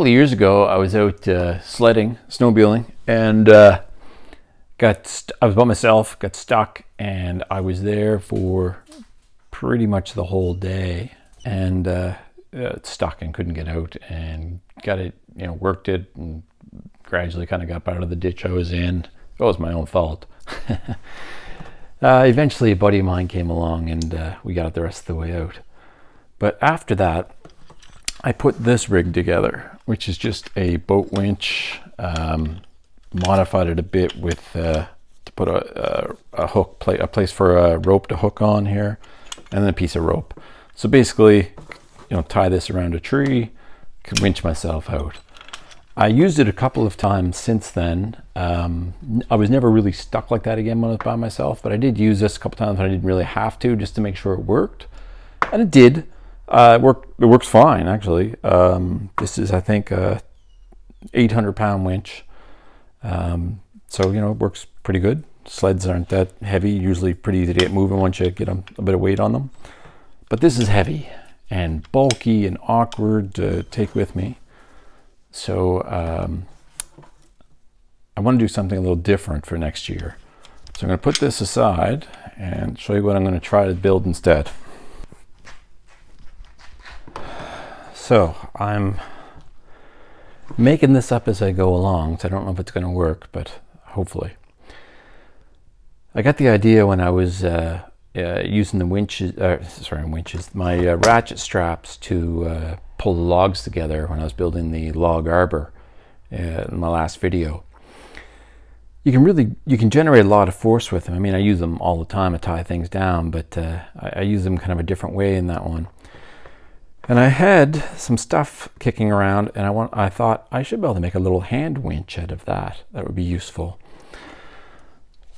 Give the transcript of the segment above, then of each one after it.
couple of years ago, I was out sledding, snowmobiling, and I was by myself, got stuck, and I was there for pretty much the whole day, and stuck and couldn't get out, and got it, you know, worked it, and gradually kind of got out of the ditch I was in. It was my own fault. Eventually a buddy of mine came along, and we got it the rest of the way out. But after that, I put this rig together, which is just a boat winch, modified it a bit with to put a hook plate, a place for a rope to hook on here, and then a piece of rope. So basically, you know, tie this around a tree, could winch myself out. I used it a couple of times since then. I was never really stuck like that again when I was by myself, but I did use this a couple times when I didn't really have to, just to make sure it worked, and it did. It works fine, actually. This is, I think, a 800-pound winch. So, you know, it works pretty good. Sleds aren't that heavy, usually pretty easy to get moving once you get a bit of weight on them. But this is heavy and bulky and awkward to take with me. So I want to do something a little different for next year. So I'm going to put this aside and show you what I'm going to try to build instead. So I'm making this up as I go along, so I don't know if it's going to work, but hopefully. I got the idea when I was using the winches, my ratchet straps to pull the logs together when I was building the log arbor in my last video. You can generate a lot of force with them. I mean, I use them all the time to tie things down, but I use them kind of a different way in that one. And I had some stuff kicking around, and I thought I should be able to make a little hand winch out of that. That would be useful.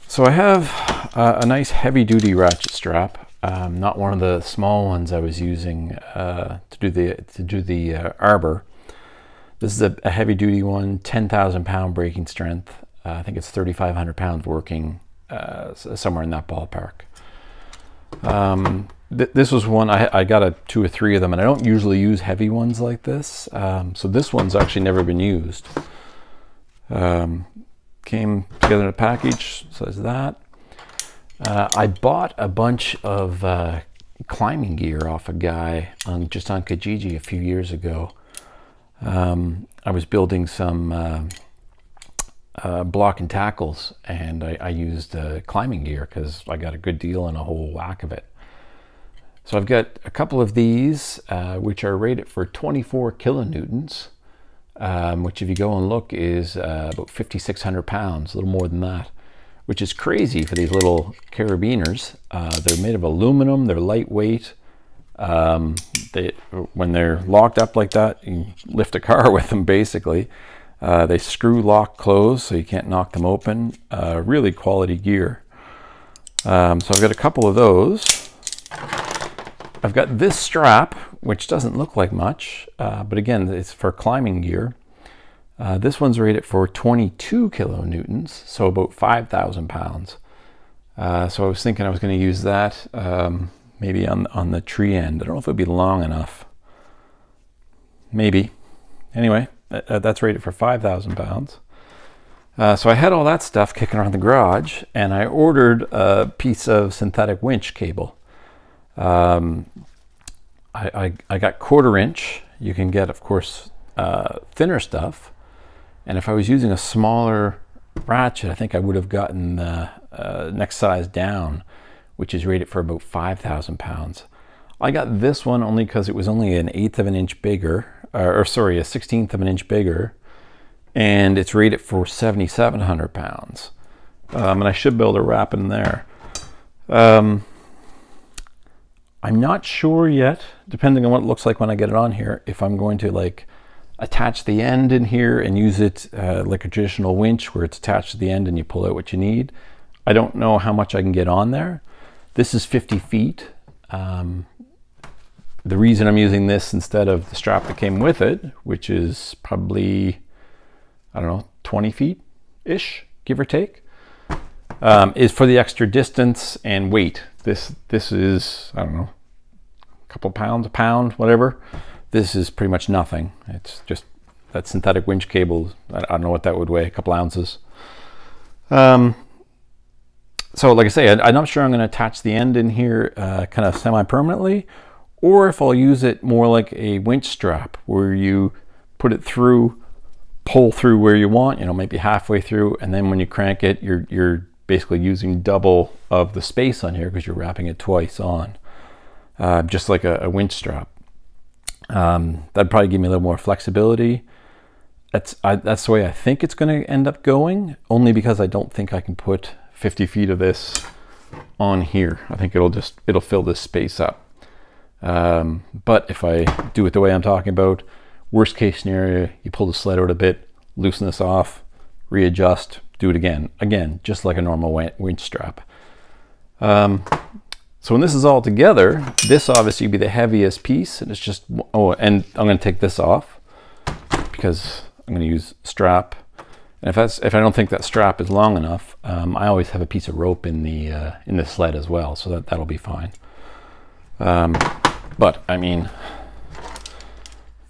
So I have a nice heavy-duty ratchet strap, not one of the small ones I was using to do the arbor. This is a heavy-duty one, 10,000-pound braking strength. I think it's 3,500 pounds working, somewhere in that ballpark. This was one, I got two or three of them, and I don't usually use heavy ones like this. So this one's actually never been used. Came together in a package, so that's that. I bought a bunch of climbing gear off a guy just on Kijiji a few years ago. I was building some block and tackles, and I used climbing gear because I got a good deal on a whole whack of it. So I've got a couple of these, which are rated for 24 kilonewtons, which if you go and look is about 5,600 pounds, a little more than that, which is crazy for these little carabiners. They're made of aluminum, they're lightweight. When they're locked up like that, you can lift a car with them basically. They screw lock closed so you can't knock them open. Really quality gear. So I've got a couple of those. I've got this strap, which doesn't look like much, but again, it's for climbing gear. This one's rated for 22 kilonewtons, so about 5,000 pounds. So I was thinking I was going to use that maybe on the tree end. I don't know if it would be long enough. Maybe. Anyway, that's rated for 5,000 pounds. So I had all that stuff kicking around the garage, and I ordered a piece of synthetic winch cable. I got 1/4 inch. You can get, of course, thinner stuff. And if I was using a smaller ratchet, I think I would have gotten the next size down, which is rated for about 5,000 pounds. I got this one only because it was only an 1/8 of an inch bigger, or sorry, a 1/16 of an inch bigger, and it's rated for 7,700 pounds. And I should be able to wrap it in there. I'm not sure yet, depending on what it looks like when I get it on here, if I'm going to like attach the end in here and use it like a traditional winch where it's attached to the end and you pull out what you need. I don't know how much I can get on there. This is 50 feet. The reason I'm using this instead of the strap that came with it, which is probably, I don't know, 20 feet-ish, give or take, is for the extra distance and weight. This is, I don't know, a couple pounds, a pound, whatever. This is pretty much nothing. It's just that synthetic winch cable. I don't know what that would weigh, a couple ounces. So like I say, I'm not sure I'm going to attach the end in here kind of semi-permanently, or if I'll use it more like a winch strap where you put it through, pull through where you want, you know, maybe halfway through, and then when you crank it, you're basically using double of the space on here because you're wrapping it twice on, just like a winch strap. That'd probably give me a little more flexibility. That's the way I think it's going to end up going, only because I don't think I can put 50 feet of this on here. I think it'll fill this space up. But if I do it the way I'm talking about, worst case scenario, you pull the sled out a bit, loosen this off, readjust, do it again. Again, just like a normal winch strap. So when this is all together, this obviously would be the heaviest piece, and it's just, oh, and I'm gonna take this off because I'm gonna use strap. And if I don't think that strap is long enough, I always have a piece of rope in the sled as well, so that'll be fine. But I mean,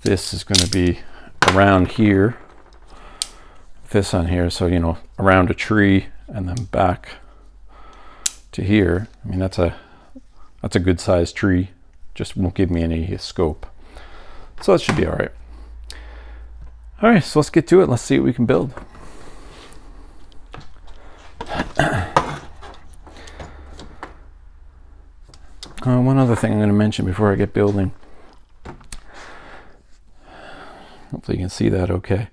this is going to be around here, this on here, so, you know, around a tree and then back to here. I mean, that's a good sized tree, just won't give me any scope, so it should be all right. All right, so let's get to it. Let's see what we can build. One other thing I'm going to mention before I get building. Hopefully you can see that okay.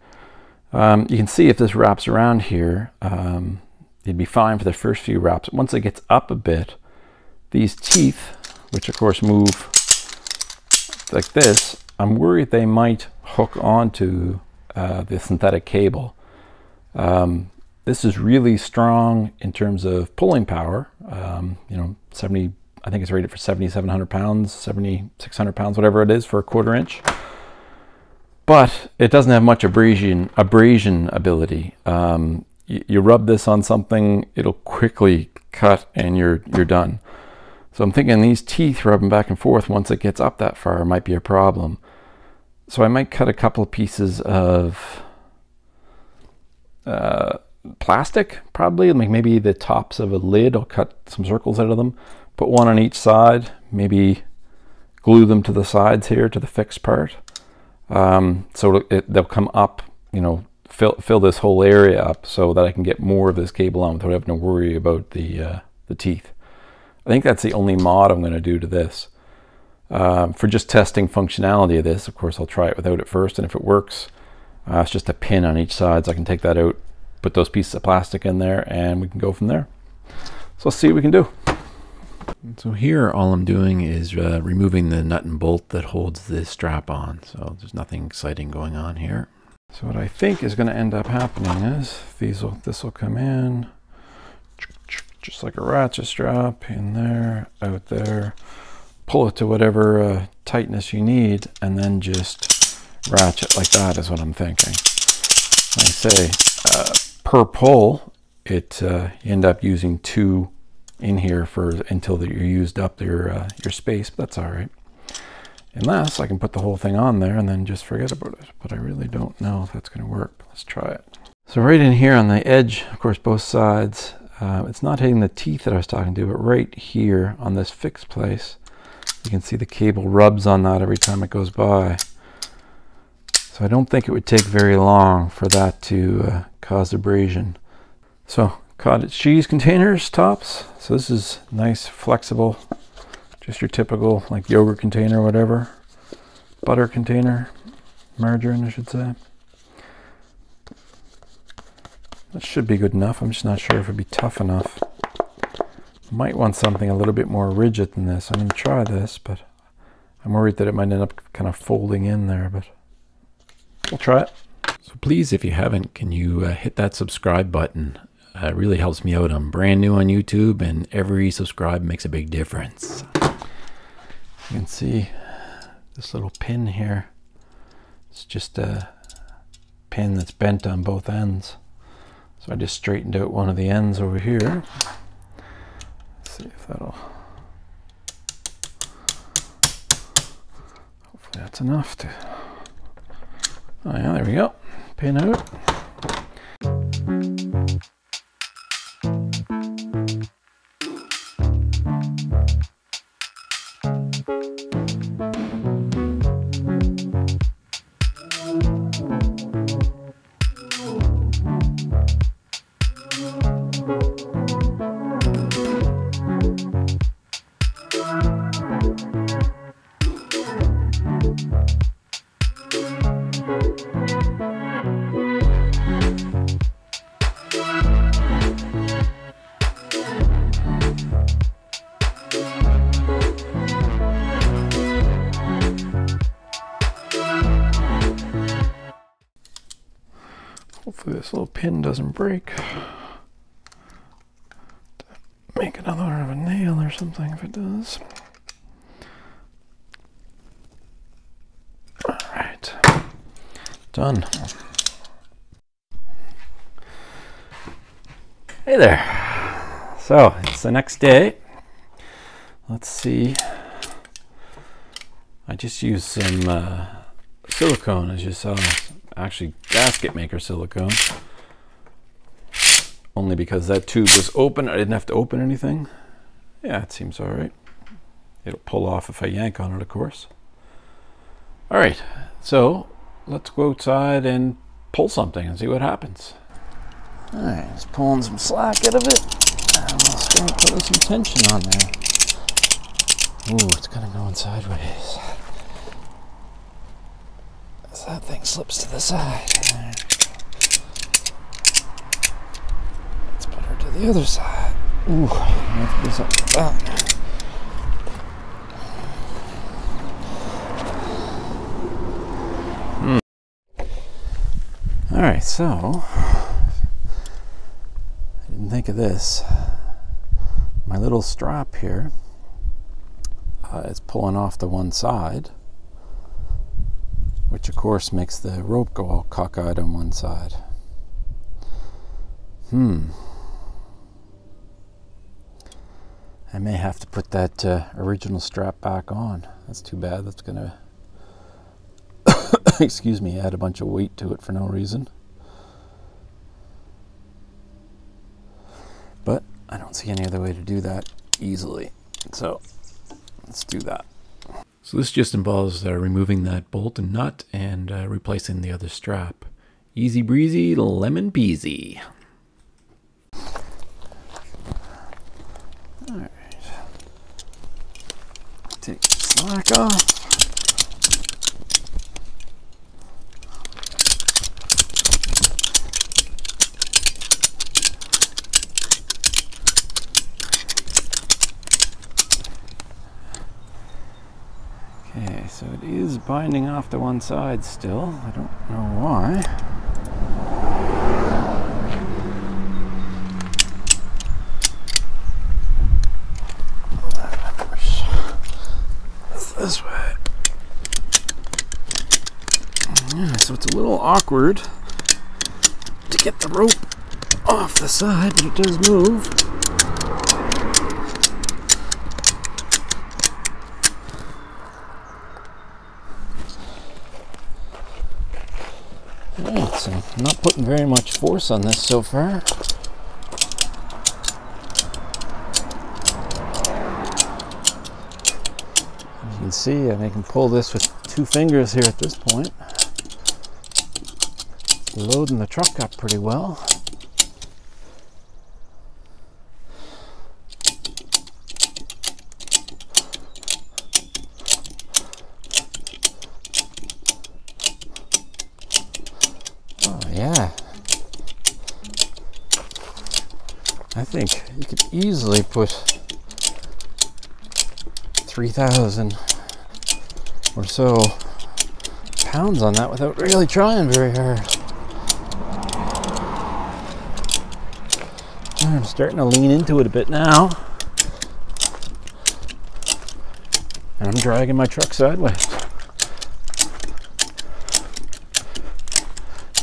You can see if this wraps around here, it'd be fine for the first few wraps. Once it gets up a bit, these teeth, which of course move like this, I'm worried they might hook onto the synthetic cable. This is really strong in terms of pulling power. You know, 70, I think it's rated for 7,700 pounds, 7,600 pounds, whatever it is for a quarter inch. But it doesn't have much abrasion ability. You rub this on something, it'll quickly cut, and you're done. So I'm thinking these teeth rubbing back and forth once it gets up that far might be a problem. So I might cut a couple of pieces of plastic, probably, like maybe the tops of a lid. I'll cut some circles out of them, put one on each side, maybe glue them to the sides here, to the fixed part. So they'll come up, you know, fill this whole area up so that I can get more of this cable on without having to worry about the teeth. I think that's the only mod I'm going to do to this. For just testing functionality of this, of course, I'll try it without it first, and if it works, it's just a pin on each side, so I can take that out, put those pieces of plastic in there, and we can go from there. So let's see what we can do. So here all I'm doing is removing the nut and bolt that holds this strap on, so there's nothing exciting going on here. So what I think is going to end up happening is this will come in just like a ratchet strap, in there, out there, pull it to whatever tightness you need, and then just ratchet like that is what I'm thinking. Like I say, per pull, you end up using two in here until that you're used up your space, but that's all right. Unless I can put the whole thing on there and then just forget about it, but I really don't know if that's going to work. Let's try it. So right in here on the edge, of course, both sides, it's not hitting the teeth that I was talking to, but right here on this fixed place, you can see the cable rubs on that every time it goes by. So I don't think it would take very long for that to cause abrasion. So cottage cheese containers, tops. So this is nice, flexible, just your typical like yogurt container, whatever, butter container, margarine, I should say. That should be good enough. I'm just not sure if it'd be tough enough. Might want something a little bit more rigid than this. I'm going to try this, but I'm worried that it might end up kind of folding in there, but we'll try it. So please, if you haven't, can you hit that subscribe button? It really helps me out. I'm brand new on YouTube, and every subscribe makes a big difference. You can see this little pin here. It's just a pin that's bent on both ends. So I just straightened out one of the ends over here. Let's see if that'll... Hopefully that's enough to Oh yeah, there we go. Pin out. Hopefully this little pin doesn't break. Make another of a nail or something if it does. All right, done. Hey there. So it's the next day. Let's see. I just used some silicone, as you saw. Actually, gasket maker silicone, only because that tube was open. I didn't have to open anything. Yeah, it seems all right. It'll pull off if I yank on it, of course. All right, so let's go outside and pull something and see what happens. All right, just pulling some slack out of it. I'm just gonna put some tension on there. Ooh, it's kind of going sideways. That thing slips to the side. Let's put her to the other side. Ooh, I have to do something with that. All right, so I didn't think of this. My little strap here is pulling off to one side, which of course makes the rope go all cockeyed on one side. I may have to put that original strap back on. That's too bad. That's gonna, excuse me, add a bunch of weight to it for no reason. But I don't see any other way to do that easily. So let's do that. So this just involves removing that bolt and nut and replacing the other strap. Easy breezy, lemon peasy. All right, take the slack off. So it is binding off to one side still. I don't know why. It's this way. Yeah, so it's a little awkward to get the rope off the side, but it does move. So I'm not putting very much force on this so far. As you can see, I can pull this with two fingers here at this point. Loading the truck up pretty well. Yeah, I think you could easily put 3,000 or so pounds on that without really trying very hard. I'm starting to lean into it a bit now. And I'm dragging my truck sideways.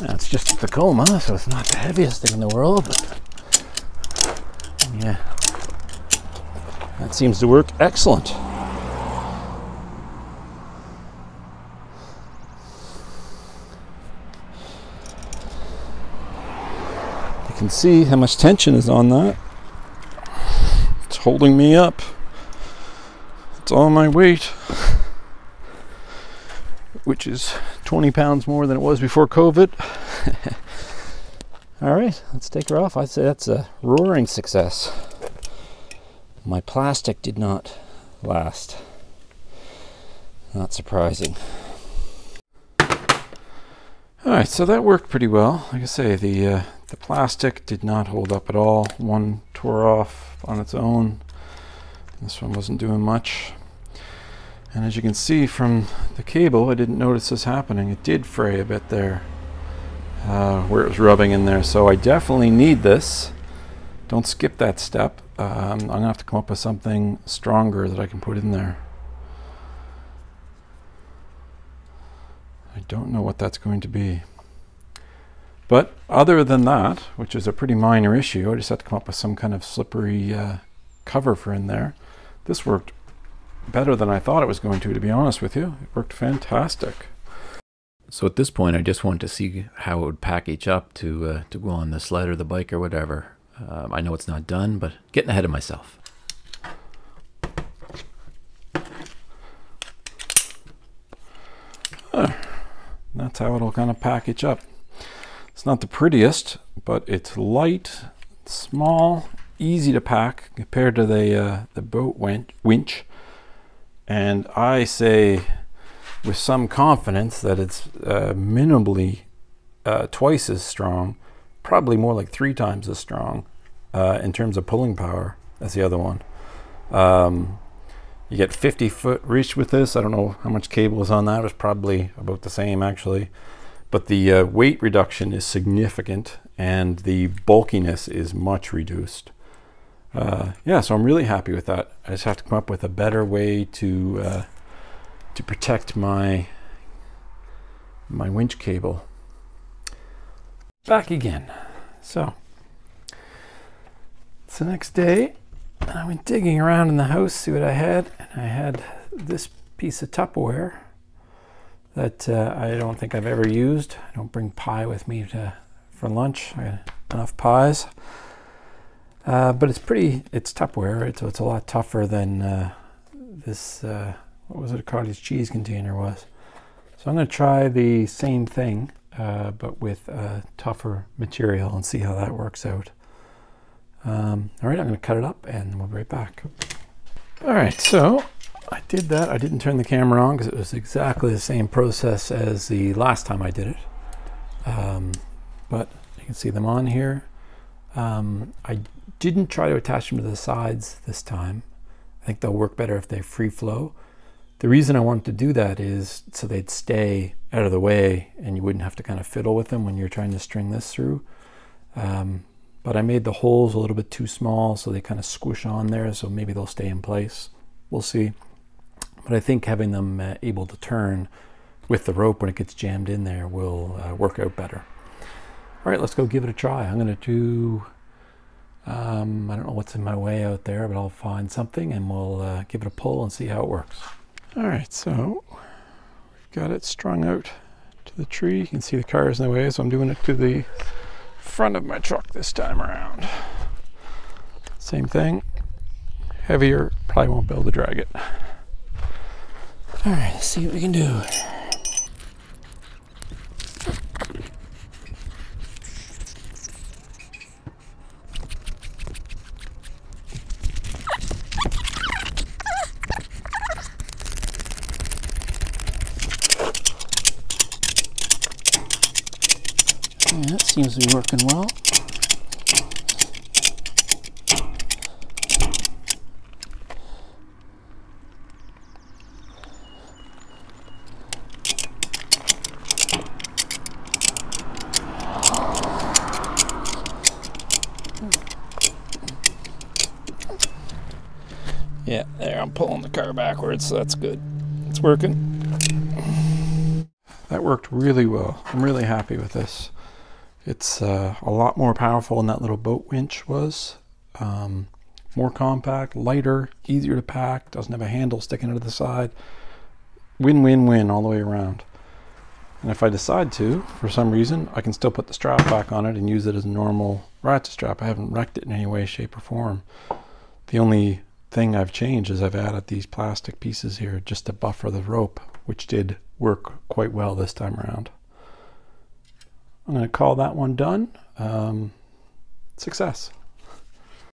It's just a Tacoma, so it's not the heaviest thing in the world, but yeah, that seems to work excellent. can see how much tension is on that. It's holding me up. It's all my weight, which is 20 pounds more than it was before COVID. All right, let's take her off. I'd say that's a roaring success. My plastic did not last. Not surprising. All right, so that worked pretty well. Like I say, the plastic did not hold up at all. One tore off on its own. This one wasn't doing much. And as you can see from the cable, I didn't notice this happening. It did fray a bit there, where it was rubbing in there. So I definitely need this. Don't skip that step. I'm gonna have to come up with something stronger that I can put in there. I don't know what that's going to be. But other than that, which is a pretty minor issue, I just have to come up with some kind of slippery cover for in there. This worked better than I thought it was going to be honest with you. It worked fantastic. So at this point, I just wanted to see how it would package up to go on the sled or the bike or whatever. I know it's not done, but getting ahead of myself. That's how it'll kind of package up. It's not the prettiest, but it's light, small, easy to pack compared to the boat winch. And I say with some confidence that it's minimally twice as strong, probably more like 3 times as strong in terms of pulling power as the other one. You get 50-foot reach with this. I don't know how much cable is on that. It was probably about the same actually. But the weight reduction is significant and the bulkiness is much reduced. Yeah, so I'm really happy with that. I just have to come up with a better way to protect my winch cable. Back again. So it's the next day. I went digging around in the house, see what I had, and I had this piece of Tupperware that I don't think I've ever used. I don't bring pie with me for lunch. I had enough pies, but it's Tupperware, right? So it's a lot tougher than this. What was it? A cottage cheese container was. So I'm going to try the same thing, but with tougher material and see how that works out. All right, I'm going to cut it up and we'll be right back. All right, so I did that. I didn't turn the camera on because it was exactly the same process as the last time I did it. But you can see them on here. I didn't try to attach them to the sides this time. I think they'll work better if they free flow. The reason I wanted to do that is so they'd stay out of the way and you wouldn't have to kind of fiddle with them when you're trying to string this through. But I made the holes a little bit too small, so they kind of squish on there, so maybe they'll stay in place. We'll see. But I think having them able to turn with the rope when it gets jammed in there will work out better. All right, let's go give it a try. I'm going to do, I don't know what's in my way out there, but I'll find something and we'll give it a pull and see how it works. All right, so we've got it strung out to the tree. You can see the car is in the way, so I'm doing it to the front of my truck this time around. Same thing, heavier, probably won't be able to drag it. All right, let's see what we can do. Seems to be working well. Yeah, there, I'm pulling the car backwards, so that's good. It's working. That worked really well. I'm really happy with this. It's a lot more powerful than that little boat winch was. More compact, lighter, easier to pack, doesn't have a handle sticking out of the side. Win, win, win all the way around. And if I decide to, for some reason, I can still put the strap back on it and use it as a normal ratchet strap. I haven't wrecked it in any way, shape, or form. The only thing I've changed is I've added these plastic pieces here just to buffer the rope, which did work quite well this time around. I'm going to call that one done. Success.